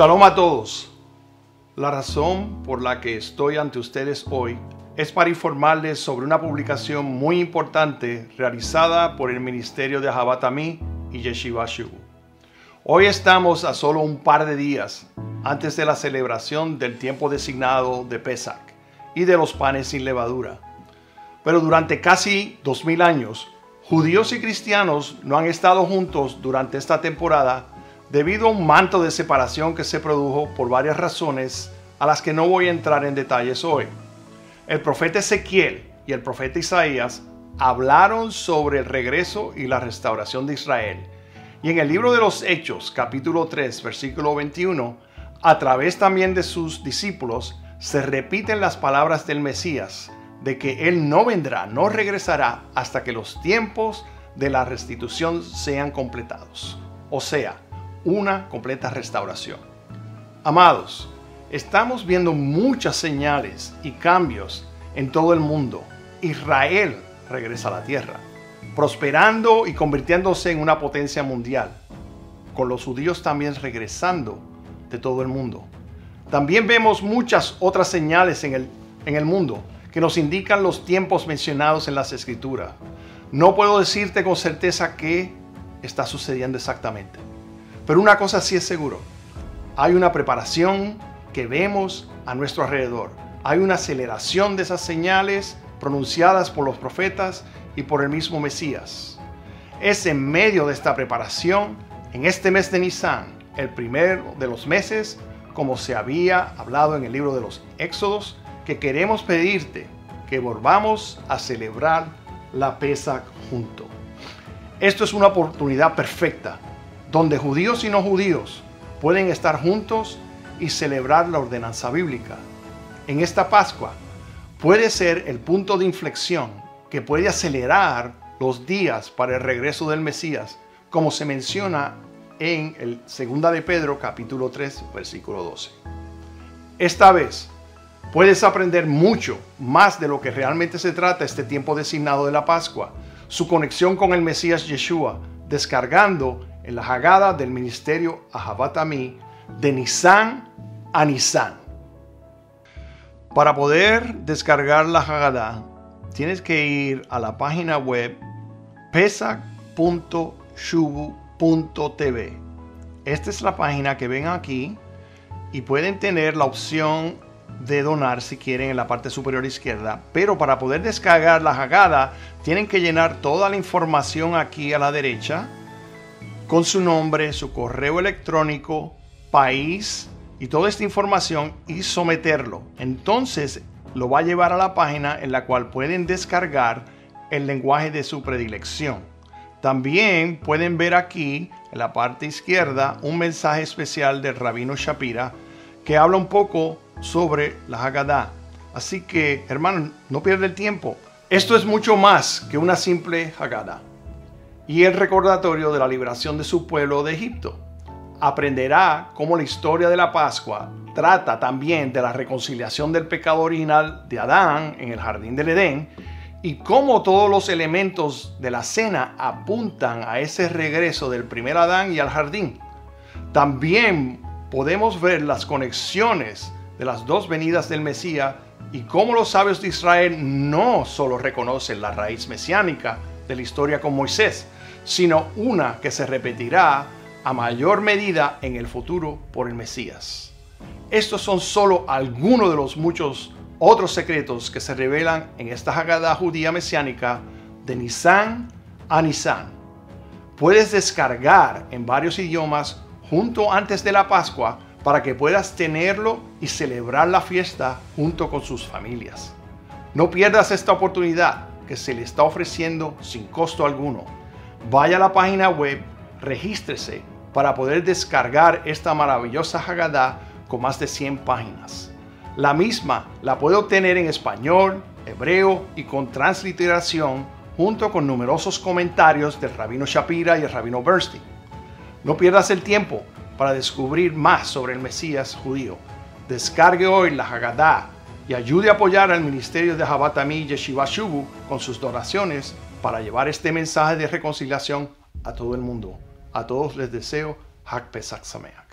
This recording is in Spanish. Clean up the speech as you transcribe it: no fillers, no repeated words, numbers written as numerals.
Shalom a todos. La razón por la que estoy ante ustedes hoy es para informarles sobre una publicación muy importante realizada por el Ministerio de Hag Pesaj y Yeshivat Shuvu. Hoy estamos a solo un par de días antes de la celebración del tiempo designado de Pesach y de los panes sin levadura. Pero durante casi 2000 años, judíos y cristianos no han estado juntos durante esta temporada debido a un manto de separación que se produjo por varias razones a las que no voy a entrar en detalles hoy. El profeta Ezequiel y el profeta Isaías hablaron sobre el regreso y la restauración de Israel. Y en el libro de los Hechos, capítulo 3, versículo 21, a través también de sus discípulos, se repiten las palabras del Mesías, de que Él no vendrá, no regresará hasta que los tiempos de la restitución sean completados. O sea, una completa restauración. Amados, estamos viendo muchas señales y cambios en todo el mundo. Israel regresa a la tierra, prosperando y convirtiéndose en una potencia mundial, con los judíos también regresando de todo el mundo. También vemos muchas otras señales en el mundo que nos indican los tiempos mencionados en las Escrituras. No puedo decirte con certeza qué está sucediendo exactamente, pero una cosa sí es seguro: hay una preparación que vemos a nuestro alrededor. Hay una aceleración de esas señales pronunciadas por los profetas y por el mismo Mesías. Es en medio de esta preparación, en este mes de Nisán, el primero de los meses, como se había hablado en el libro de los Éxodos, que queremos pedirte que volvamos a celebrar la Pesach juntos. Esto es una oportunidad perfecta, donde judíos y no judíos pueden estar juntos y celebrar la ordenanza bíblica. En esta Pascua puede ser el punto de inflexión que puede acelerar los días para el regreso del Mesías, como se menciona en el 2 de Pedro, capítulo 3, versículo 12. Esta vez puedes aprender mucho más de lo que realmente se trata este tiempo designado de la Pascua, su conexión con el Mesías Yeshua, descargando en la Hagadá del Ministerio Ahavat Ammi, de Nisán a Nisán. Para poder descargar la Hagadá, tienes que ir a la página web pesaj.shuvu.tv. Esta es la página que ven aquí y pueden tener la opción de donar si quieren en la parte superior izquierda, pero para poder descargar la Hagadá tienen que llenar toda la información aquí a la derecha con su nombre, su correo electrónico, país y toda esta información y someterlo. Entonces lo va a llevar a la página en la cual pueden descargar el lenguaje de su predilección. También pueden ver aquí en la parte izquierda un mensaje especial del Rabino Shapira que habla un poco sobre la Hagadá. Así que, hermanos, no pierda el tiempo. Esto es mucho más que una simple Hagadá y el recordatorio de la liberación de su pueblo de Egipto. Aprenderá cómo la historia de la Pascua trata también de la reconciliación del pecado original de Adán en el jardín del Edén y cómo todos los elementos de la cena apuntan a ese regreso del primer Adán y al jardín. También podemos ver las conexiones de las dos venidas del Mesías y cómo los sabios de Israel no solo reconocen la raíz mesiánica de la historia con Moisés, sino una que se repetirá a mayor medida en el futuro por el Mesías. Estos son solo algunos de los muchos otros secretos que se revelan en esta Hagadá judía mesiánica de Nisán a Nisán. Puedes descargar en varios idiomas junto antes de la Pascua para que puedas tenerlo y celebrar la fiesta junto con sus familias. No pierdas esta oportunidad que se le está ofreciendo sin costo alguno. Vaya a la página web, regístrese para poder descargar esta maravillosa Hagadá con más de 100 páginas. La misma la puede obtener en español, hebreo y con transliteración, junto con numerosos comentarios del Rabino Shapira y el Rabino Bernstein. No pierdas el tiempo para descubrir más sobre el Mesías judío. Descargue hoy la Hagadá y ayude a apoyar al Ministerio de Jabhat Amí y Yeshivat Shuvu con sus donaciones para llevar este mensaje de reconciliación a todo el mundo. A todos les deseo Hag Pesaj Sameaj.